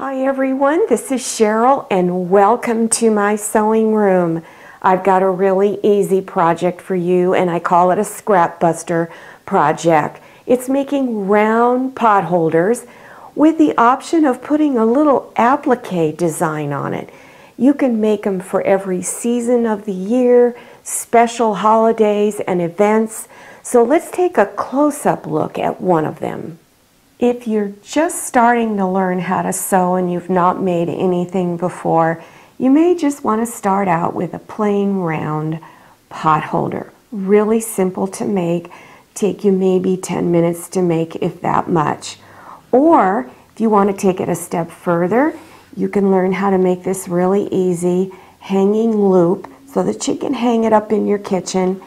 Hi everyone, this is Sherrill and welcome to my sewing room. I've got a really easy project for you and I call it a scrap buster project. It's making round pot holders with the option of putting a little applique design on it. You can make them for every season of the year, special holidays and events. So let's take a close-up look at one of them. If you're just starting to learn how to sew and you've not made anything before, you may just want to start out with a plain round pot holder. Really simple to make, take you maybe 10 minutes to make if that much. Or if you want to take it a step further, you can learn how to make this really easy hanging loop so that you can hang it up in your kitchen,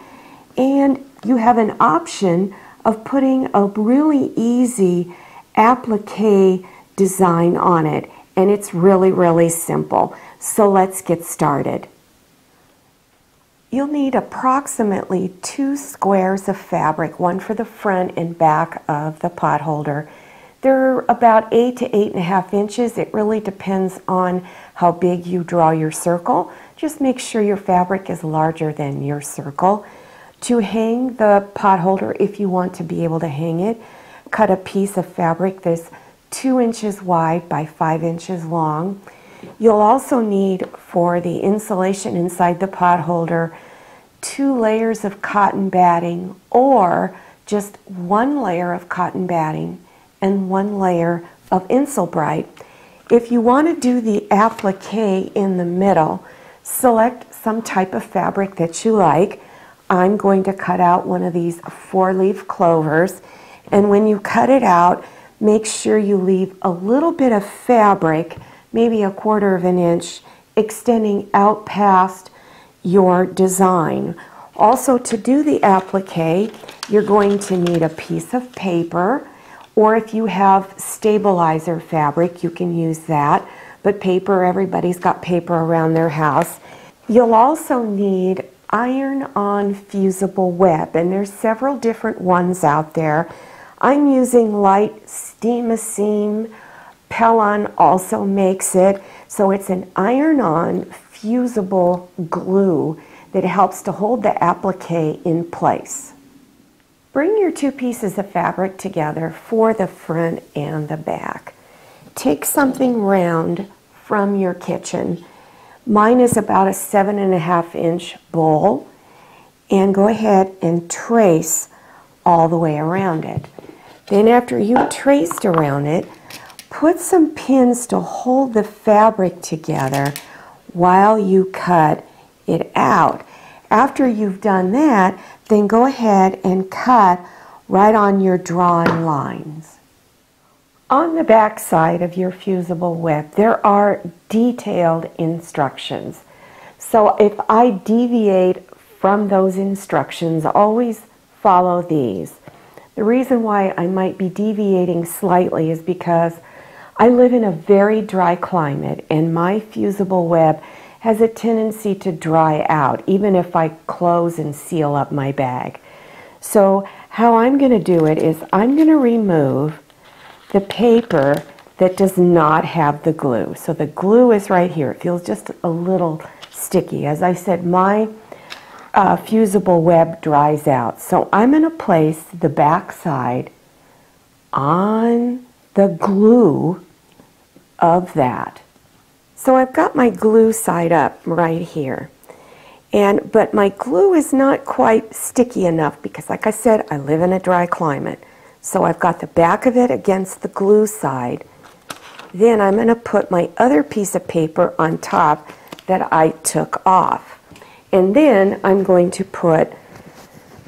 and you have an option of putting a really easy applique design on it, and it's really simple. So let's get started. You'll need approximately 2 squares of fabric, one for the front and back of the pot holder. They're about 8 to 8.5 inches. It really depends on how big you draw your circle. Just make sure your fabric is larger than your circle. To hang the pot holder, if you want to be able to hang it, cut a piece of fabric that's 2 inches wide by 5 inches long. You'll also need, for the insulation inside the pot holder, 2 layers of cotton batting, or just 1 layer of cotton batting and 1 layer of Insulbrite. If you want to do the applique in the middle, select some type of fabric that you like. I'm going to cut out one of these 4-leaf clovers, and when you cut it out, make sure you leave a little bit of fabric, maybe 1/4 of an inch, extending out past your design. Also, to do the applique, you're going to need a piece of paper, or if you have stabilizer fabric, you can use that, but paper, everybody's got paper around their house. You'll also need iron-on fusible web, and there's several different ones out there. I'm using light steam-a-seam. Pellon also makes it, so it's an iron-on fusible glue that helps to hold the applique in place. Bring your 2 pieces of fabric together for the front and the back. Take something round from your kitchen. Mine is about a 7.5-inch bowl, and go ahead and trace all the way around it. Then after you've traced around it, put some pins to hold the fabric together while you cut it out. After you've done that, then go ahead and cut right on your drawn lines. On the back side of your fusible web, there are detailed instructions. So if I deviate from those instructions, always follow these. The reason why I might be deviating slightly is because I live in a very dry climate, and my fusible web has a tendency to dry out, even if I close and seal up my bag. So how I'm going to do it is I'm going to remove the paper that does not have the glue. So the glue is right here. It feels just a little sticky. As I said, my fusible web dries out. So I'm going to place the back side on the glue of that. So I've got my glue side up right here. But my glue is not quite sticky enough because, like I said, I live in a dry climate. So I've got the back of it against the glue side. Then I'm going to put my other piece of paper on top that I took off. And then I'm going to put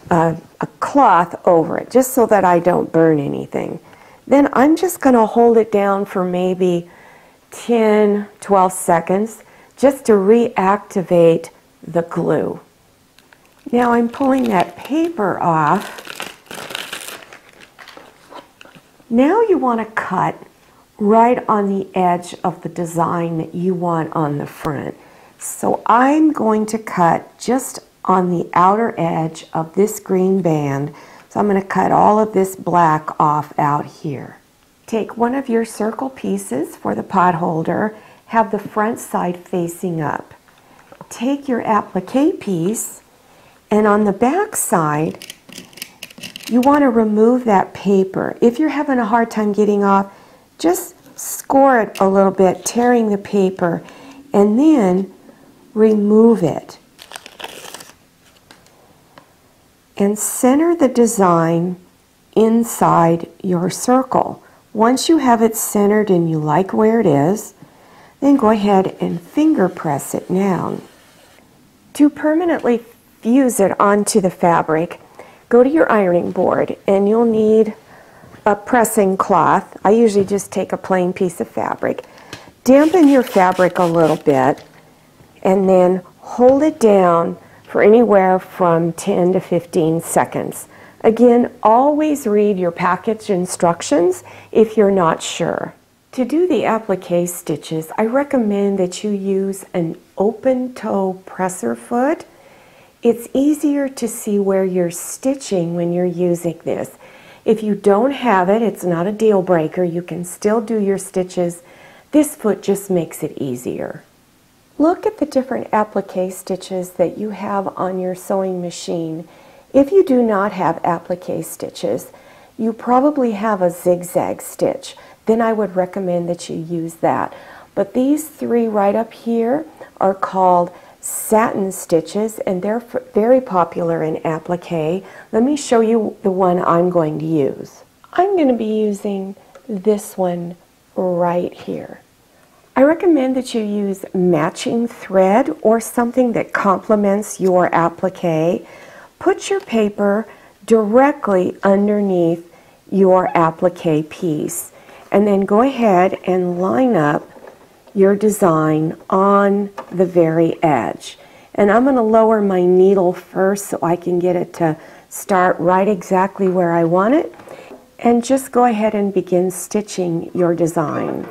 a cloth over it just so that I don't burn anything. Then I'm just going to hold it down for maybe 10-12 seconds just to reactivate the glue. Now I'm pulling that paper off. Now you want to cut right on the edge of the design that you want on the front. So I'm going to cut just on the outer edge of this green band. So I'm going to cut all of this black off out here. Take one of your circle pieces for the pot holder, have the front side facing up. Take your applique piece, and on the back side, you want to remove that paper. If you're having a hard time getting off, just score it a little bit, tearing the paper, and then remove it. And center the design inside your circle. Once you have it centered and you like where it is, then go ahead and finger press it down. To permanently fuse it onto the fabric, go to your ironing board, and you'll need a pressing cloth. I usually just take a plain piece of fabric. Dampen your fabric a little bit, and then hold it down for anywhere from 10 to 15 seconds. Again, always read your package instructions if you're not sure. To do the applique stitches, I recommend that you use an open toe presser foot. It's easier to see where you're stitching when you're using this. If you don't have it, it's not a deal breaker. You can still do your stitches. This foot just makes it easier. Look at the different applique stitches that you have on your sewing machine. If you do not have applique stitches, you probably have a zigzag stitch. Then I would recommend that you use that. But these three right up here are called satin stitches, and they're very popular in applique. Let me show you the one I'm going to use. I'm going to be using this one right here. I recommend that you use matching thread or something that complements your applique. Put your paper directly underneath your applique piece, and then go ahead and line up your design on the very edge. And I'm going to lower my needle first so I can get it to start right exactly where I want it. And just go ahead and begin stitching your design.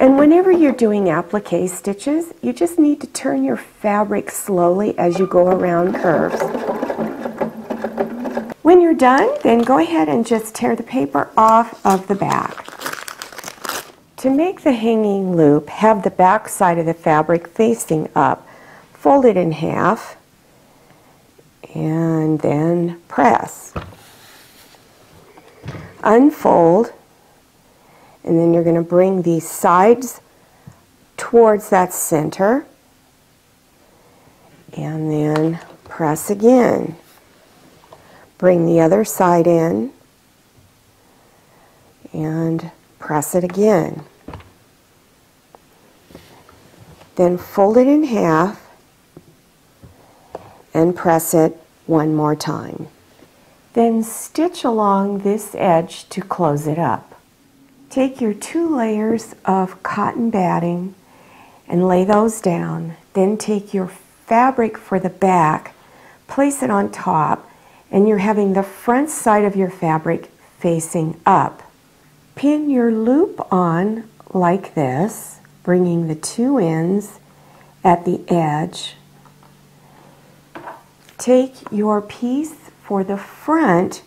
And whenever you're doing applique stitches, you just need to turn your fabric slowly as you go around curves. When you're done, then go ahead and just tear the paper off of the back. To make the hanging loop, have the back side of the fabric facing up. Fold it in half and then press. Unfold, and then you're going to bring these sides towards that center and then press again. Bring the other side in and press it again. Then fold it in half and press it one more time. Then stitch along this edge to close it up. Take your two layers of cotton batting and lay those down. Then take your fabric for the back, place it on top, and you're having the front side of your fabric facing up. Pin your loop on like this, bringing the two ends at the edge. Take your piece for the front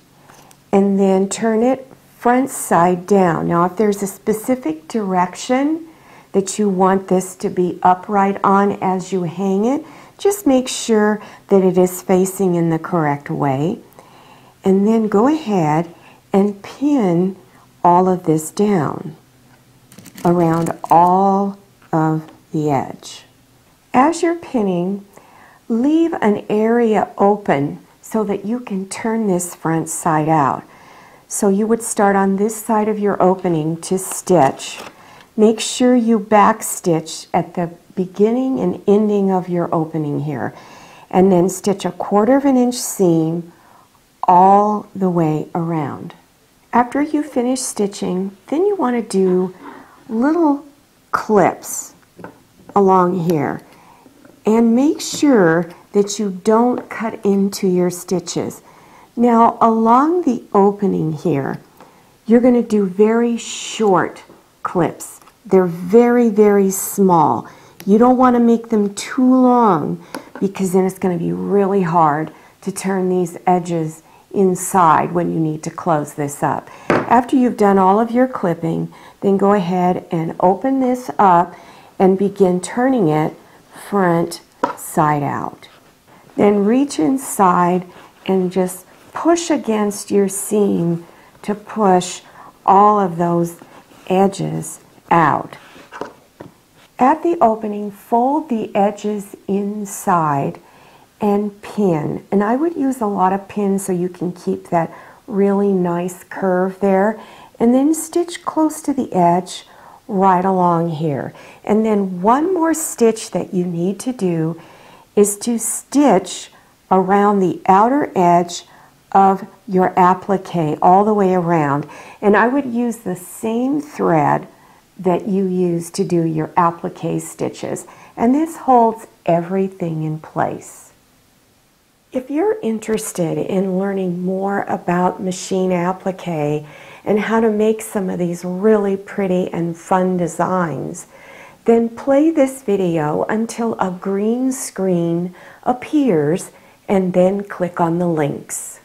and then turn it front side down. Now, if there's a specific direction that you want this to be upright on as you hang it, just make sure that it is facing in the correct way, and then go ahead and pin all of this down around all of the edge. As you're pinning, leave an area open so that you can turn this front side out. So you would start on this side of your opening to stitch. Make sure you back stitch at the beginning and ending of your opening here, and then stitch a 1/4 inch seam all the way around. After you finish stitching, then you want to do little clips along here, and make sure that you don't cut into your stitches. Now, along the opening here, you're going to do very short clips. They're very, very small. You don't want to make them too long because then it's going to be really hard to turn these edges inside when you need to close this up. After you've done all of your clipping, then go ahead and open this up and begin turning it front side out. Then reach inside and just push against your seam to push all of those edges out. At the opening, fold the edges inside and pin. And I would use a lot of pins so you can keep that really nice curve there. And then stitch close to the edge right along here. And then one more stitch that you need to do is to stitch around the outer edge of your applique all the way around. And I would use the same thread that you use to do your applique stitches. And this holds everything in place. If you're interested in learning more about machine applique and how to make some of these really pretty and fun designs, then play this video until a green screen appears and then click on the links.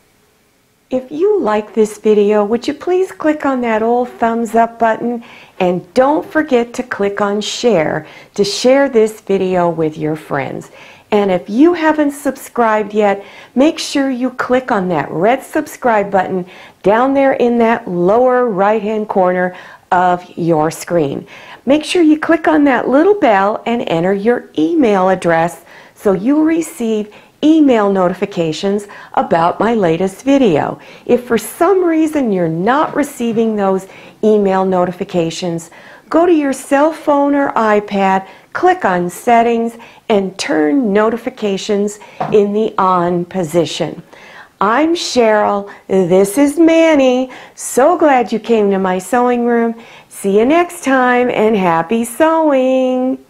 If you like this video, would you please click on that old thumbs up button, and don't forget to click on share to share this video with your friends. And if you haven't subscribed yet, make sure you click on that red subscribe button down there in that lower right hand corner of your screen. Make sure you click on that little bell and enter your email address so you'll receive email notifications about my latest video. If for some reason you're not receiving those email notifications, go to your cell phone or iPad, click on Settings, and turn Notifications in the On position. I'm Sherrill, this is Manny, so glad you came to my sewing room. See you next time, and happy sewing!